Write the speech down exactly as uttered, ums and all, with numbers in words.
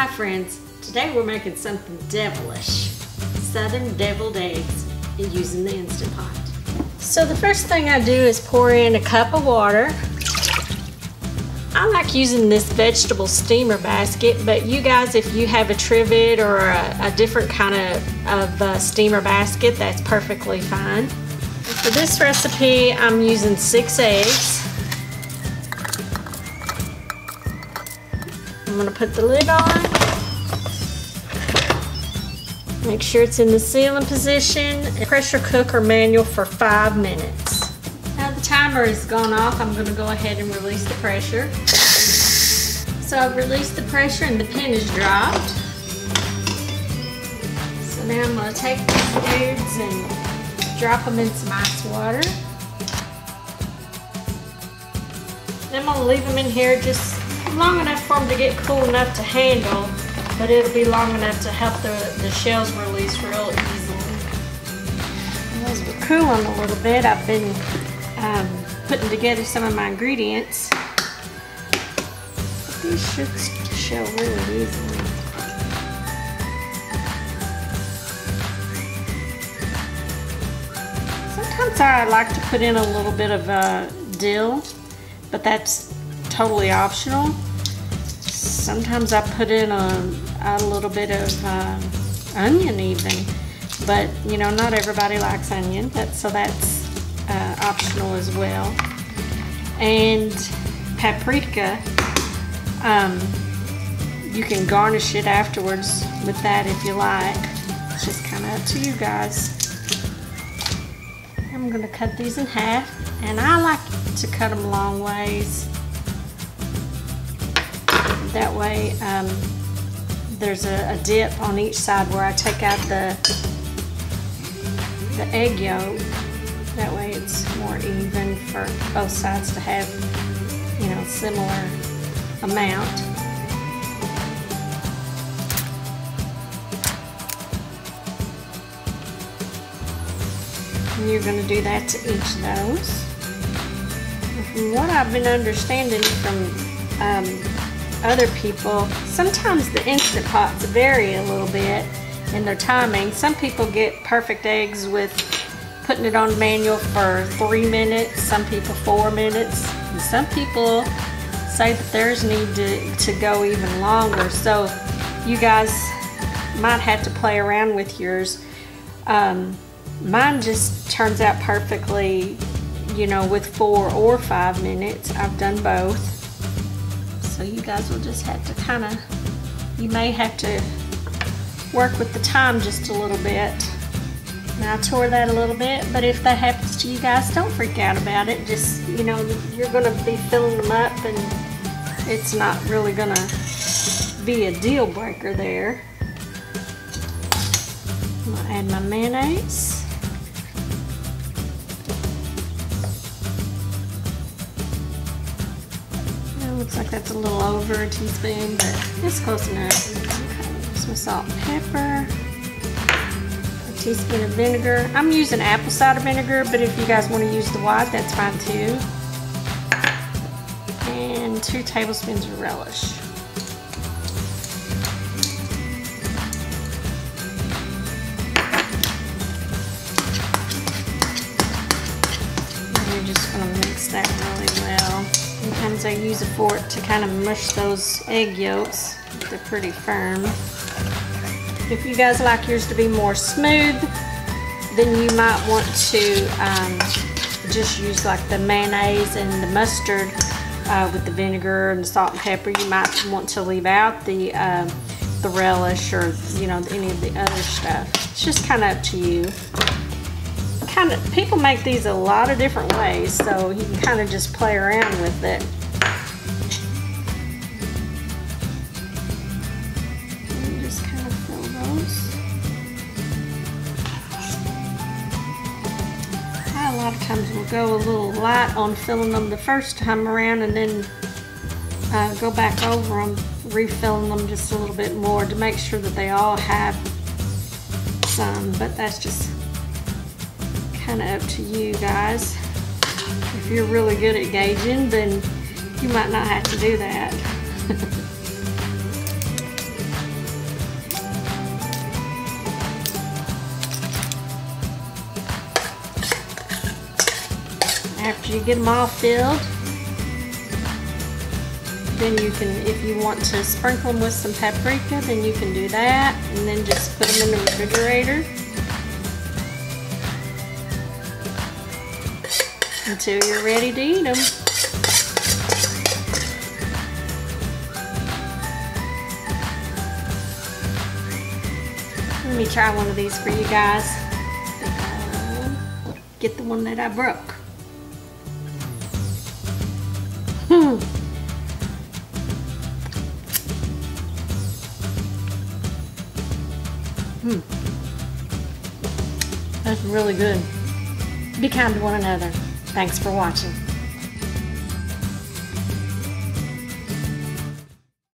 Hi friends, today we're making something devilish. Southern deviled eggs and using the Instant Pot. So the first thing I do is pour in a cup of water. I like using this vegetable steamer basket, but you guys, if you have a trivet or a, a different kind of, of uh, steamer basket, that's perfectly fine. For this recipe, I'm using six eggs. I'm gonna put the lid on. Make sure it's in the sealing position. Pressure cook or manual for five minutes. Now the timer has gone off. I'm gonna go ahead and release the pressure. So I've released the pressure and the pin is dropped. So now I'm gonna take these dudes and drop them in some ice water. Then I'm going to leave them in here just long enough for them to get cool enough to handle, but it'll be long enough to help the, the shells release real easily. Those were cooling a little bit. I've been um, putting together some of my ingredients. These should shell really easily. Sometimes I like to put in a little bit of uh, dill, but that's totally optional. Sometimes I put in a, a little bit of uh, onion even, but you know, not everybody likes onion, but so that's uh, optional as well. And paprika, um, you can garnish it afterwards with that if you like. It's just kind of up to you guys. I'm going to cut these in half, and I like to cut them long ways. That way um, there's a, a dip on each side where I take out the, the egg yolk. That way it's more even for both sides to have, you know, similar amount. And you're going to do that to each of those. From what I've been understanding from um, other people, sometimes the Instant Pots vary a little bit in their timing. Some people get perfect eggs with putting it on manual for three minutes, some people four minutes, and some people say that theirs need to, to go even longer. So you guys might have to play around with yours. Um, Mine just turns out perfectly, you know, with four or five minutes. I've done both. So you guys will just have to kind of, you may have to work with the time just a little bit. Now I tore that a little bit, but if that happens to you guys, don't freak out about it. Just, you know, you're going to be filling them up and it's not really going to be a deal breaker there. I'm going to add my mayonnaise. Looks like that's a little over a teaspoon, but it's close enough. Okay, some salt and pepper, a teaspoon of vinegar. I'm using apple cider vinegar, but if you guys want to use the white, that's fine too. And two tablespoons of relish. And you're just going to mix that really well. Sometimes I use a fork to kind of mush those egg yolks. They're pretty firm. If you guys like yours to be more smooth, then you might want to um, just use like the mayonnaise and the mustard uh, with the vinegar and the salt and pepper. You might want to leave out the um, the relish or, you know, any of the other stuff. It's just kind of up to you. Kind of, people make these a lot of different ways, so you can kind of just play around with it. And just kind of fill those. I, a lot of times we'll go a little light on filling them the first time around, and then uh, go back over them, refilling them just a little bit more to make sure that they all have some. But that's just kind of up to you guys. If you're really good at gauging, then you might not have to do that. after you get them all filled, then you can, if you want to sprinkle them with some paprika, then you can do that, and then just put them in the refrigerator until you're ready to eat them. Let me try one of these for you guys. Get the one that I broke. Hmm. Hmm. That's really good. Be kind to one another. Thanks for watching.